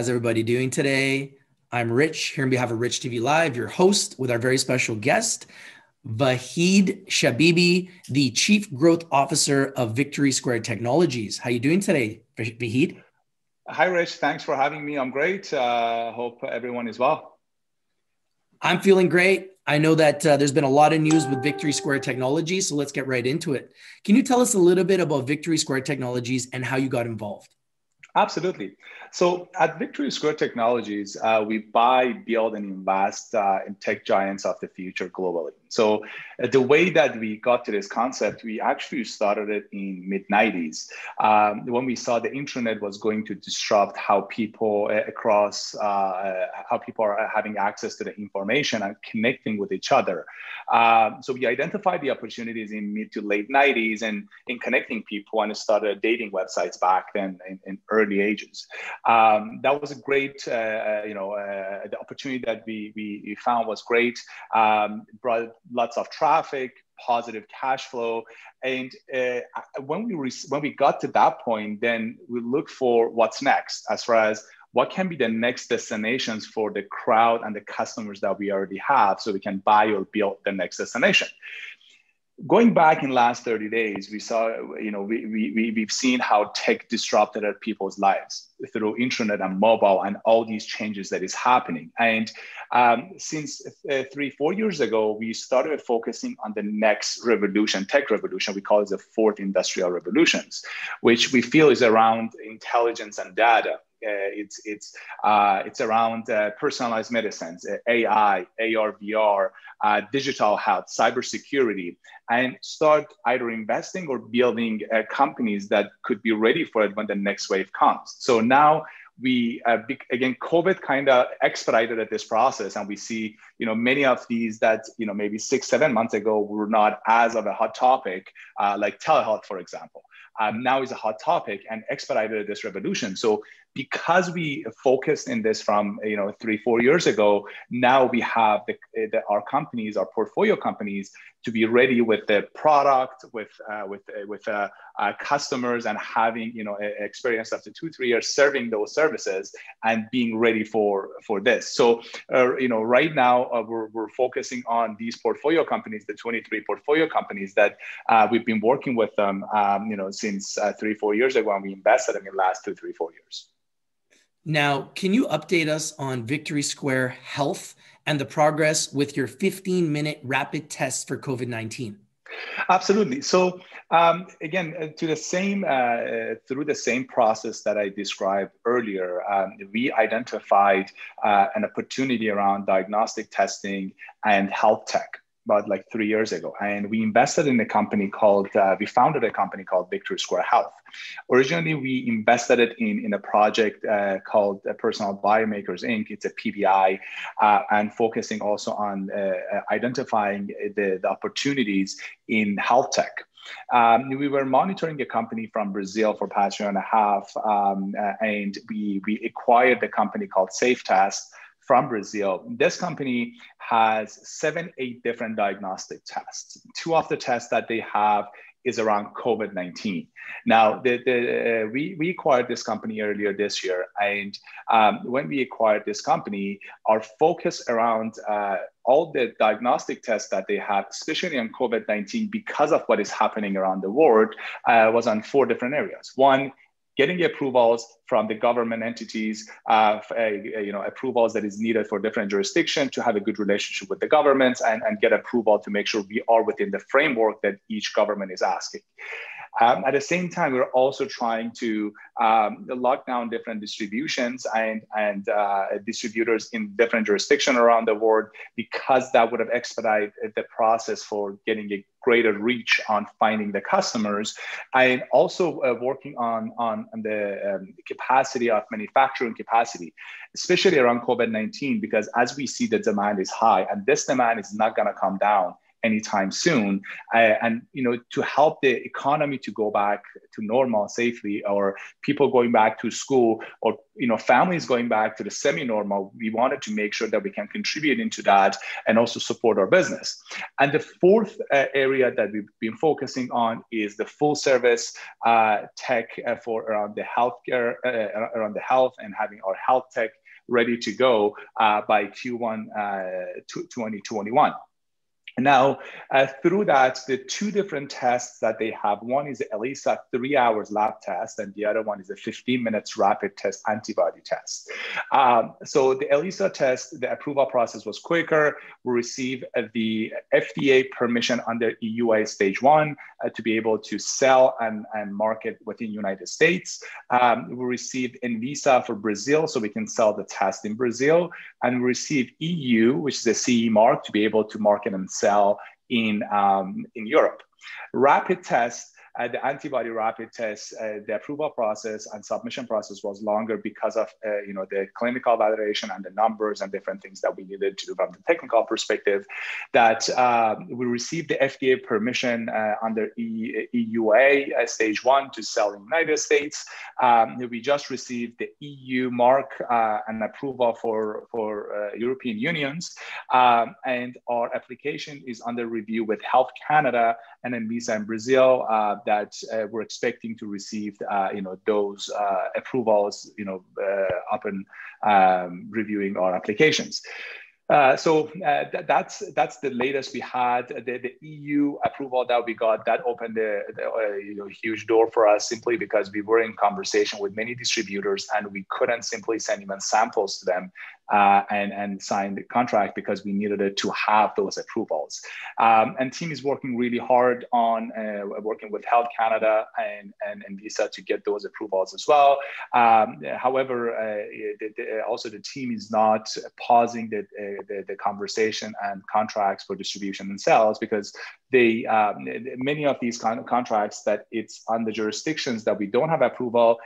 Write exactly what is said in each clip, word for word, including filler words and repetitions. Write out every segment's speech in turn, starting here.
How's everybody doing today? I'm Rich, here on behalf of Rich T V Live, your host, with our very special guest, Vahid Shabibi, the Chief Growth Officer of Victory Square Technologies. How are you doing today, Vahid? Hi, Rich. Thanks for having me. I'm great. Uh, hope everyone is well. I'm feeling great. I know that uh, there's been a lot of news with Victory Square Technologies, so let's get right into it. Can you tell us a little bit about Victory Square Technologies and how you got involved? Absolutely. So at Victory Square Technologies, uh, we buy, build, and invest uh, in tech giants of the future globally. So uh, the way that we got to this concept, we actually started it in mid nineties um, when we saw the internet was going to disrupt how people across, uh, how people are having access to the information and connecting with each other. Uh, so we identified the opportunities in mid to late nineties and in connecting people, and started dating websites back then in, in early ages. Um, that was a great, uh, you know, uh, the opportunity that we, we found was great. Um, brought lots of traffic, positive cash flow. And uh, when we when we got to that point, then we looked for what's next, as far as what can be the next destinations for the crowd and the customers that we already have, so we can buy or build the next destination. Going back in the last thirty days, we saw, you know, we, we, we've seen how tech disrupted our people's lives through internet and mobile and all these changes that is happening. And um, since uh, three, four years ago, we started focusing on the next revolution, tech revolution. We call it the fourth industrial revolutions, which we feel is around intelligence and data. Uh, it's it's uh, it's around uh, personalized medicines, uh, A I, A R, V R, uh, digital health, cybersecurity, and start either investing or building uh, companies that could be ready for it when the next wave comes. So now we uh, again, COVID kind of expedited this process, and we see, you know, many of these that, you know, maybe six, seven months ago were not as of a hot topic, uh, like telehealth, for example. Um, now is a hot topic and expedited this revolution. So because we focused in this from, you know, three, four years ago, now we have the, the, our companies, our portfolio companies, to be ready with the product, with uh, with uh, with uh, uh, customers, and having, you know, experience after two, three years serving those services and being ready for for this. So uh, you know, right now uh, we're we're focusing on these portfolio companies, the twenty-three portfolio companies that uh, we've been working with them, um, you know, since uh, three, four years ago, and we invested them in the last two, three, four years. Now, can you update us on Victory Square Health and the progress with your fifteen minute rapid tests for COVID nineteen? Absolutely. So um, again, to the same, uh, through the same process that I described earlier, um, we identified uh, an opportunity around diagnostic testing and health tech about like three years ago. And we invested in a company called, uh, we founded a company called Victory Square Health. Originally, we invested it in, in a project uh, called Personal Biomakers Incorporated. It's a P B I, uh, and focusing also on uh, identifying the, the opportunities in health tech. Um, we were monitoring a company from Brazil for past year and a half, um, and we, we acquired the company called SafeTest from Brazil. This company has seven, eight different diagnostic tests. Two of the tests that they have is around COVID nineteen. Now, the, the, uh, we, we acquired this company earlier this year. And um, when we acquired this company, our focus around uh, all the diagnostic tests that they have, especially on COVID nineteen, because of what is happening around the world, uh, was on four different areas. One, getting approvals from the government entities, uh, for, uh, you know, approvals that is needed for different jurisdictions to have a good relationship with the governments, and, and get approval to make sure we are within the framework that each government is asking. Um, at the same time, we're also trying to um, lock down different distributions and, and uh, distributors in different jurisdictions around the world, because that would have expedited the process for getting a greater reach on finding the customers, and also uh, working on, on the um, capacity of manufacturing capacity, especially around COVID nineteen, because as we see, the demand is high, and this demand is not going to come down anytime soon. Uh, and, you know, to help the economy to go back to normal safely, or people going back to school, or, you know, families going back to the semi-normal, we wanted to make sure that we can contribute into that and also support our business. And the fourth uh, area that we've been focusing on is the full service uh, tech uh, for around the healthcare, uh, around the health, and having our health tech ready to go uh, by Q one uh, twenty twenty-one. Now, uh, through that, the two different tests that they have, one is the ELISA three hours lab test, and the other one is a fifteen minutes rapid test antibody test. Um, so the ELISA test, the approval process was quicker. We received uh, the F D A permission under E U A stage one uh, to be able to sell and, and market within the United States. Um, we received ANVISA for Brazil, so we can sell the test in Brazil. And we received E U, which is a C E mark, to be able to market and sell in um, in Europe. Rapid test, uh, the antibody rapid test, uh, the approval process and submission process was longer because of uh, you know, the clinical validation and the numbers and different things that we needed to do from the technical perspective. That uh, we received the F D A permission uh, under E U A uh, stage one to sell in the United States. Um, we just received the E U mark uh, and approval for for uh, European unions, um, and our application is under review with Health Canada and ANVISA in Brazil. Uh, that uh, we're expecting to receive, uh, you know, those uh, approvals, you know, uh, upon um, reviewing our applications. Uh, so uh, th that's that's the latest we had. The, the E U approval that we got, that opened a, a, a you know, huge door for us, simply because we were in conversation with many distributors and we couldn't simply send even samples to them uh, and, and sign the contract, because we needed it to have those approvals. Um, and team is working really hard on uh, working with Health Canada and, and, and ANVISA to get those approvals as well. Um, however, uh, the, the, also the team is not pausing the uh, The, the conversation and contracts for distribution themselves, because they um, many of these kind of contracts that it's on the jurisdictions that we don't have approval,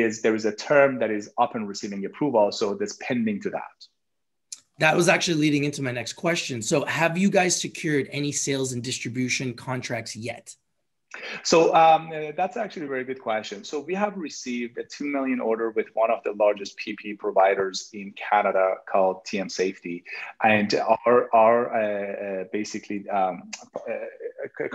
is there is a term that is up and receiving approval, so that's pending to that. That was actually leading into my next question. So have you guys secured any sales and distribution contracts yet? So um, that's actually a very good question. So we have received a two million dollar order with one of the largest P P E providers in Canada called T M Safety. And our, our uh, basically um, uh,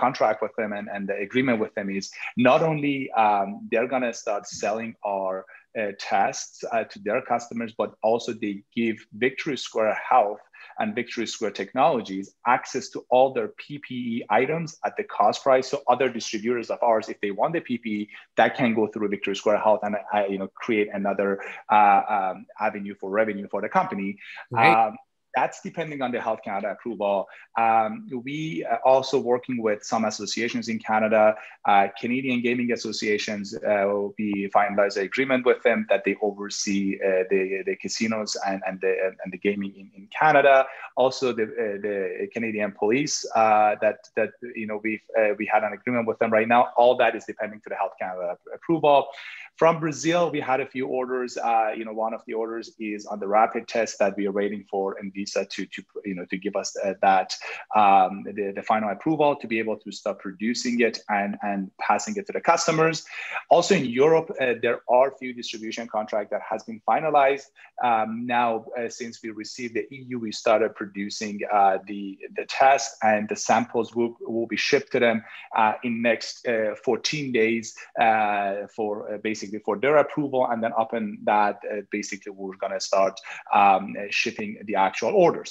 contract with them and, and the agreement with them is not only um, they're going to start selling our uh, tests uh, to their customers, but also they give Victory Square Health and Victory Square Technologies access to all their P P E items at the cost price. So other distributors of ours, if they want the P P E, that can go through Victory Square Health and uh, you know, create another uh, um, avenue for revenue for the company. Right. Um, That's depending on the Health Canada approval. Um, we are also working with some associations in Canada. Uh, Canadian Gaming Associations uh, will be finalized an agreement with them that they oversee uh, the, the casinos and, and, the, and the gaming in, in Canada. Also the, uh, the Canadian Police uh, that, that you know, we've, uh, we had an agreement with them right now. All that is depending to the Health Canada approval. From Brazil, we had a few orders. Uh, you know, one of the orders is on the rapid test that we are waiting for ANVISA to, to you know, to give us uh, that um, the, the final approval to be able to start producing it and and passing it to the customers. Also in Europe, uh, there are few distribution contracts that has been finalized. Um, now, uh, since we received the E U, we started producing uh, the the test, and the samples will will be shipped to them uh, in next uh, fourteen days uh, for uh, basically. for their approval, and then up in that, uh, basically, we're going to start um, shipping the actual orders.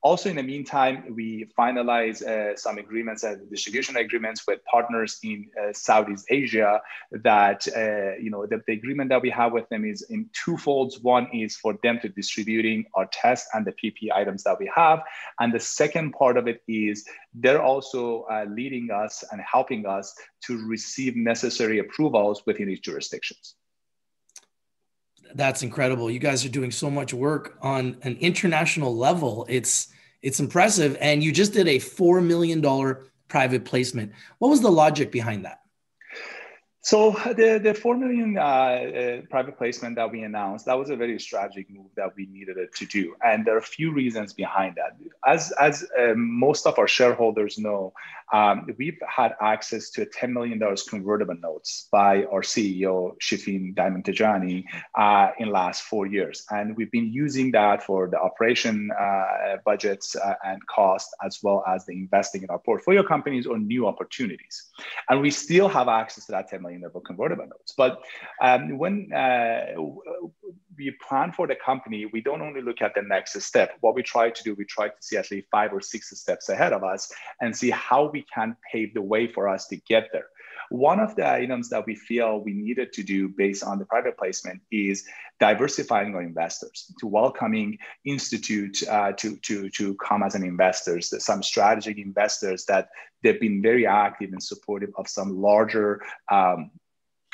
Also, in the meantime, we finalize uh, some agreements and uh, distribution agreements with partners in uh, Southeast Asia. That uh, you know, the, the agreement that we have with them is in two folds. One is for them to distributing our tests and the P P E items that we have, and the second part of it is they're also uh, leading us and helping us to receive necessary approvals within each jurisdiction. That's incredible. You guys are doing so much work on an international level. It's, it's impressive. And you just did a four million dollar private placement. What was the logic behind that? So the, the four million dollars uh, uh, private placement that we announced, that was a very strategic move that we needed it to do. And there are a few reasons behind that. As, as uh, most of our shareholders know, um, we've had access to a ten million dollars convertible notes by our C E O, Shafin Diamond Tejani, uh, in the last four years. And we've been using that for the operation uh, budgets uh, and cost, as well as the investing in our portfolio companies or new opportunities. And we still have access to that ten million dollars of convertible notes. But um, when uh, we plan for the company, we don't only look at the next step. What we try to do, we try to see at least five or six steps ahead of us and see how we can pave the way for us to get there. One of the items that we feel we needed to do based on the private placement is diversifying our investors, to welcoming institute uh, to, to, to come as an investors, some strategic investors that they've been very active and supportive of some larger um,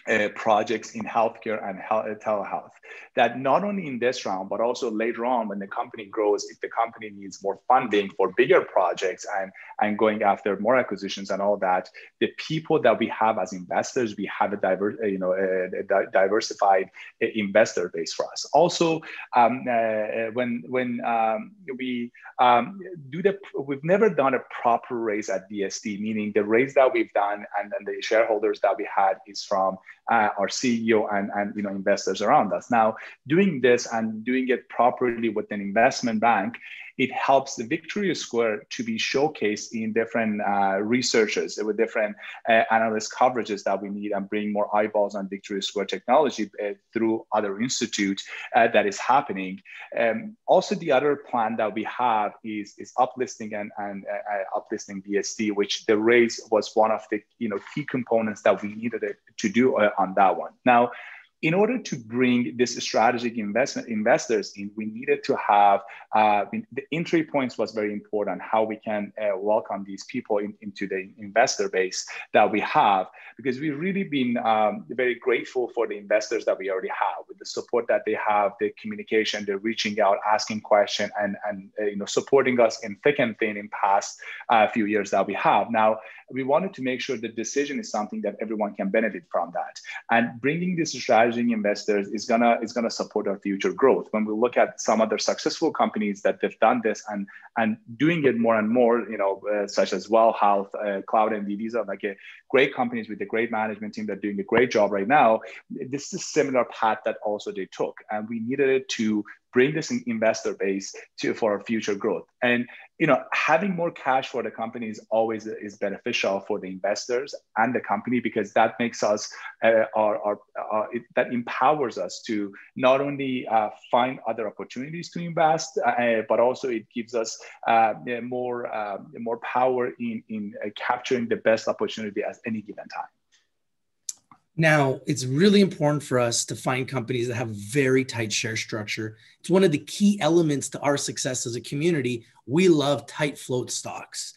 Uh, projects in healthcare and health, telehealth, that not only in this round, but also later on when the company grows, if the company needs more funding for bigger projects and, and going after more acquisitions and all that, the people that we have as investors, we have a, diver, you know, a, a diversified investor base for us. Also, um, uh, when, when um, we um, do the, we've never done a proper raise at D S T, meaning the raise that we've done and, and the shareholders that we had is from Uh, our C E O and, and you know, investors around us. Now, doing this and doing it properly with an investment bank, it helps the Victory Square to be showcased in different uh, researchers with different uh, analyst coverages that we need, and bring more eyeballs on Victory Square technology uh, through other institutes uh, that is happening. Um, also, the other plan that we have is, is uplisting and, and uh, uplisting D S T, which the raise was one of the you know key components that we needed to do uh, on that one. Now, in order to bring this strategic investment investors in, we needed to have, uh, the entry points was very important, how we can uh, welcome these people in, into the investor base that we have, because we've really been um, very grateful for the investors that we already have, with the support that they have, the communication, they're reaching out, asking questions, and, and uh, you know, supporting us in thick and thin in past uh, few years that we have. Now, we wanted to make sure the decision is something that everyone can benefit from that. And bringing this strategy investors is gonna is gonna support our future growth. When we look at some other successful companies that they've done this and and doing it more and more, you know, uh, such as WellHealth, uh, Cloud, and these are like a great companies with a great management team that are doing a great job right now. This is a similar path that also they took, and we needed it to bring this investor base to for our future growth. And you know, having more cash for the company is always is beneficial for the investors and the company, because that makes us uh, our, our, our it, that empowers us to not only uh, find other opportunities to invest, uh, but also it gives us uh, more uh, more power in in uh, capturing the best opportunity at any given time. Now, it's really important for us to find companies that have very tight share structure. It's one of the key elements to our success as a community. We love tight float stocks.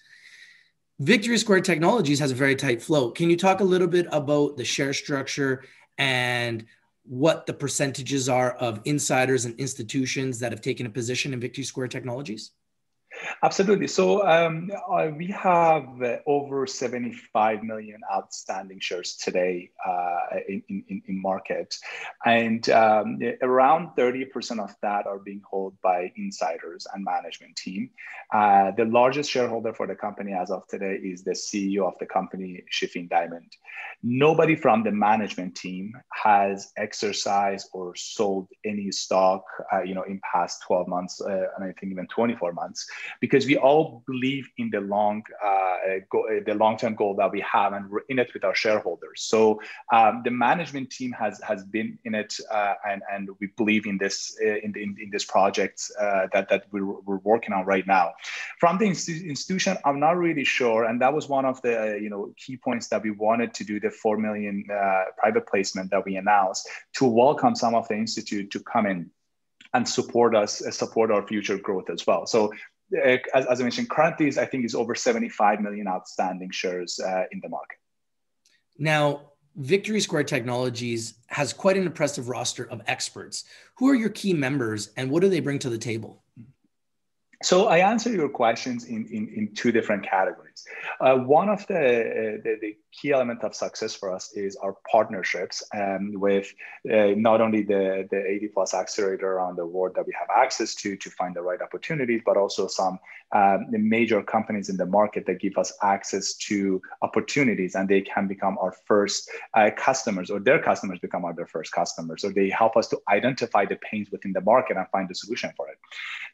Victory Square Technologies has a very tight float. Can you talk a little bit about the share structure and what the percentages are of insiders and institutions that have taken a position in Victory Square Technologies? Absolutely. So um, uh, we have uh, over seventy-five million outstanding shares today uh, in, in, in market. And um, around thirty percent of that are being held by insiders and management team. Uh, the largest shareholder for the company as of today is the C E O of the company, Shafin Diamond. Nobody from the management team has exercised or sold any stock uh, you know, in past twelve months, uh, and I think even twenty-four months. Because we all believe in the long, uh, go, the long-term goal that we have, and we're in it with our shareholders. So um, the management team has has been in it, uh, and and we believe in this uh, in, in in this project uh, that that we're, we're working on right now. From the inst institution, I'm not really sure, and that was one of the uh, you know key points that we wanted to do the four million uh, private placement that we announced, to welcome some of the institute to come in and support us, uh, support our future growth as well. So. As, as I mentioned, currently, is, I think is over seventy-five million outstanding shares uh, in the market. Now, Victory Square Technologies has quite an impressive roster of experts. Who are your key members and what do they bring to the table? So I answer your questions in, in, in two different categories. Uh, one of the, uh, the, the key element of success for us is our partnerships um, with uh, not only the, the eighty plus accelerator around the world that we have access to to find the right opportunities, but also some um, the major companies in the market that give us access to opportunities, and they can become our first uh, customers, or their customers become our their first customers. So they help us to identify the pains within the market and find a solution for it.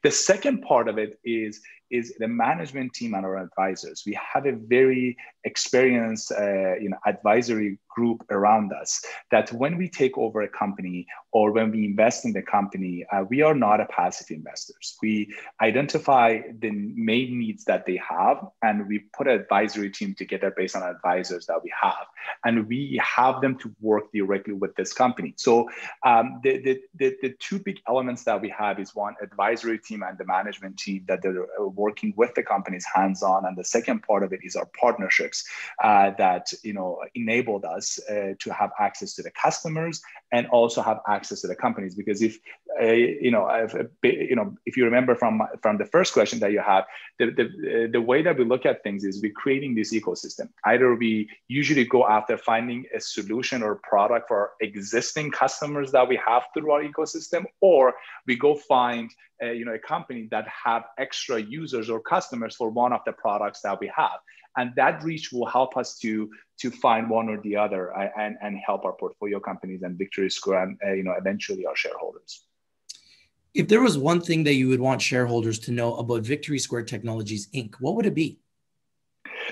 The second part of it is is the management team and our advisors. We have a very experienced uh, you know, advisory group around us that when we take over a company or when we invest in the company, uh, we are not a passive investors. We identify the main needs that they have, and we put an advisory team together based on advisors that we have, and we have them to work directly with this company. So um, the, the, the, the two big elements that we have is one, advisory team and the management team that they're working with the companies hands-on, and the second part of it is our partnerships uh, that you know enabled us uh, to have access to the customers and also have access to the companies. Because if uh, you know, if, you know, if you remember from from the first question that you had, the the the way that we look at things is we're creating this ecosystem. Either we usually go after finding a solution or product for our existing customers that we have through our ecosystem, or we go find uh, you know a company that have extra users or customers for one of the products that we have. And that reach will help us to, to find one or the other and, and help our portfolio companies and Victory Square and uh, you know, eventually our shareholders. If there was one thing that you would want shareholders to know about Victory Square Technologies Incorporated, what would it be?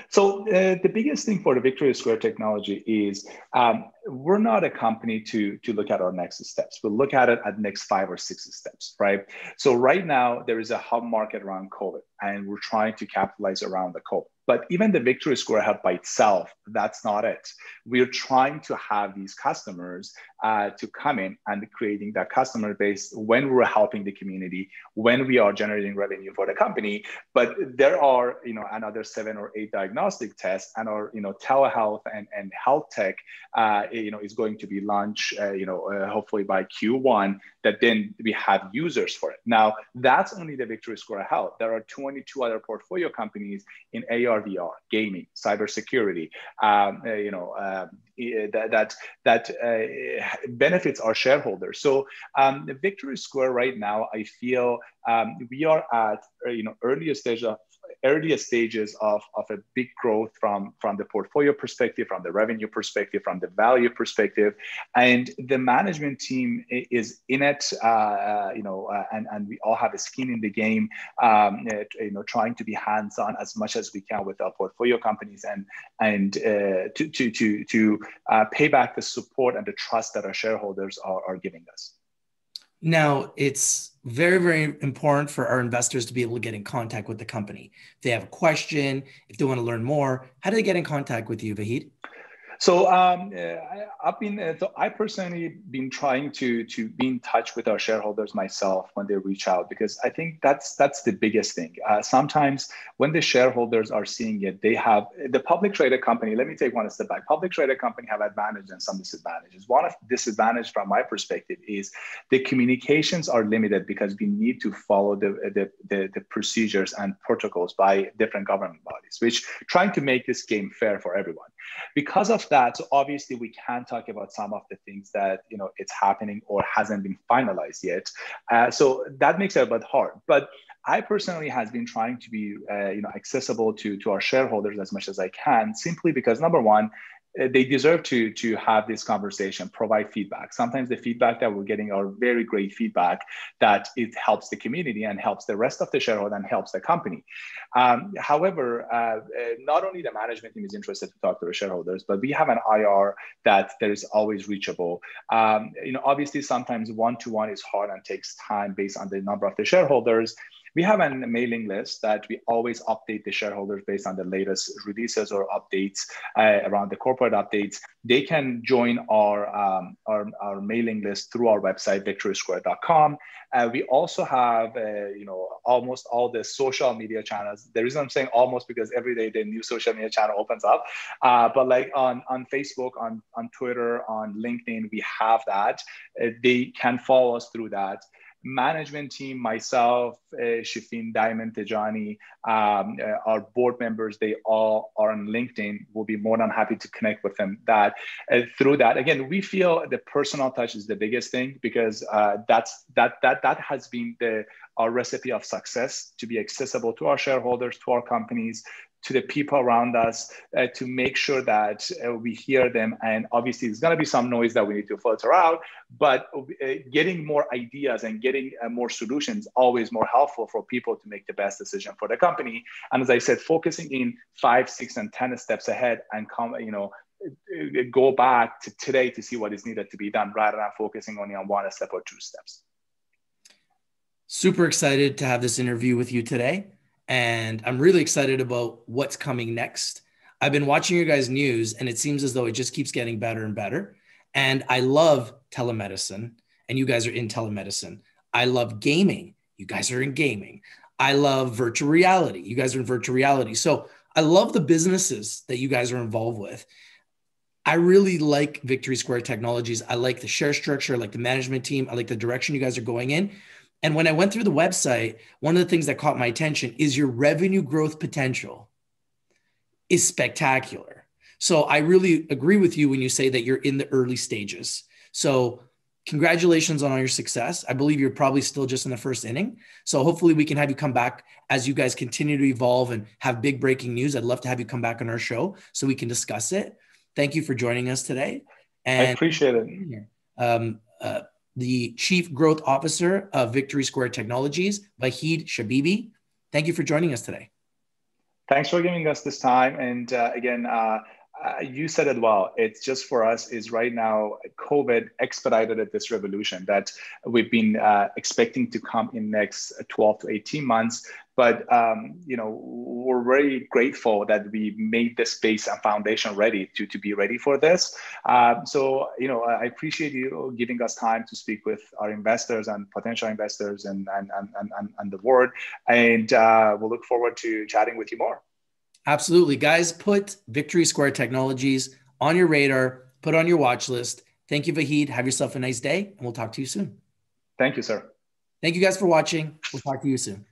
So uh, the biggest thing for the Victory Square Technology is um, we're not a company to, to look at our next steps. We'll look at it at next five or six steps, right? So right now there is a hub market around COVID, and we're trying to capitalize around the COVID. But even the Victory Square Health by itself, that's not it. We're trying to have these customers uh, to come in and creating that customer base when we're helping the community, when we are generating revenue for the company. But there are, you know, another seven or eight diagnostic tests, and our, you know, telehealth and, and health tech, uh, you know, is going to be launched, uh, you know, uh, hopefully by Q one, that then we have users for it. Now, that's only the Victory Square Health. There are twenty-two other portfolio companies in A R, V R, gaming, cybersecurity, um, uh, you know, uh, that that, that uh, benefits our shareholders. So um, the Victory Square right now, I feel um, we are at you know earlier stage of earlier stages of, of a big growth from, from the portfolio perspective, from the revenue perspective, from the value perspective. And the management team is in it, uh, you know, uh, and, and we all have a skin in the game, um, uh, you know, trying to be hands-on as much as we can with our portfolio companies and, and uh, to, to, to, to uh, pay back the support and the trust that our shareholders are, are giving us. Now, it's very, very important for our investors to be able to get in contact with the company. If they have a question, if they want to learn more, how do they get in contact with you, Vahid? So um, I've been, so I personally been trying to to be in touch with our shareholders myself when they reach out, because I think that's that's the biggest thing. Uh, sometimes when the shareholders are seeing it, they have the public traded company. Let me take one step back. Public traded company have advantages and some disadvantages. One of disadvantage from my perspective is the communications are limited because we need to follow the the the, the procedures and protocols by different government bodies, which trying to make this game fair for everyone. Because of that, so obviously we can talk about some of the things that you know it's happening or hasn't been finalized yet. Uh, so that makes it a bit hard. But I personally has been trying to be uh, you know accessible to to our shareholders as much as I can, simply because number one, they deserve to, to have this conversation, provide feedback. Sometimes the feedback that we're getting are very great feedback that it helps the community and helps the rest of the shareholder and helps the company. Um, however, uh, not only the management team is interested to talk to the shareholders, but we have an I R that there is always reachable. Um, you know, obviously sometimes one-to-one is hard and takes time based on the number of the shareholders. We have a mailing list that we always update the shareholders based on the latest releases or updates uh, around the corporate updates. They can join our, um, our, our mailing list through our website, victory square dot com. Uh, we also have, uh, you know, almost all the social media channels. The reason I'm saying almost because every day the new social media channel opens up. Uh, but like on, on Facebook, on, on Twitter, on LinkedIn, we have that. Uh, they can follow us through that. management team, myself, uh, Shafin Diamond Tejani, um, uh, our board members, they all are on LinkedIn. We'll be more than happy to connect with them. That uh, through that, again, we feel the personal touch is the biggest thing, because uh, that's that that that has been the our recipe of success, to be accessible to our shareholders, to our companies, to the people around us, uh, to make sure that uh, we hear them. And obviously there's gonna be some noise that we need to filter out, but uh, getting more ideas and getting uh, more solutions always more helpful for people to make the best decision for the company. And as I said, focusing in five, six, and ten steps ahead, and come, you know, go back to today to see what is needed to be done, rather than focusing only on one step or two steps. Super excited to have this interview with you today. And I'm really excited about what's coming next. I've been watching your guys' news, and it seems as though it just keeps getting better and better. And I love telemedicine, and you guys are in telemedicine. I love gaming. You guys are in gaming. I love virtual reality. You guys are in virtual reality. So I love the businesses that you guys are involved with. I really like Victory Square Technologies. I like the share structure. I like the management team. I like the direction you guys are going in. And when I went through the website, one of the things that caught my attention is your revenue growth potential is spectacular. So I really agree with you when you say that you're in the early stages. So congratulations on all your success. I believe you're probably still just in the first inning. So hopefully we can have you come back as you guys continue to evolve and have big breaking news. I'd love to have you come back on our show so we can discuss it. Thank you for joining us today. And I appreciate it. Um, uh, the Chief Growth Officer of Victory Square Technologies, Vahid Shabibi. Thank you for joining us today. Thanks for giving us this time. And uh, again, uh, uh, you said it well. It's just for us is right now, COVID expedited at this revolution that we've been uh, expecting to come in next twelve to eighteen months. But, um, you know, we're very grateful that we made the space and foundation ready to, to be ready for this. Um, so, you know, I appreciate you giving us time to speak with our investors and potential investors and, and, and, and, and the board. And uh, we'll look forward to chatting with you more. Absolutely. Guys, put Victory Square Technologies on your radar, put on your watch list. Thank you, Vahid. Have yourself a nice day, and we'll talk to you soon. Thank you, sir. Thank you guys for watching. We'll talk to you soon.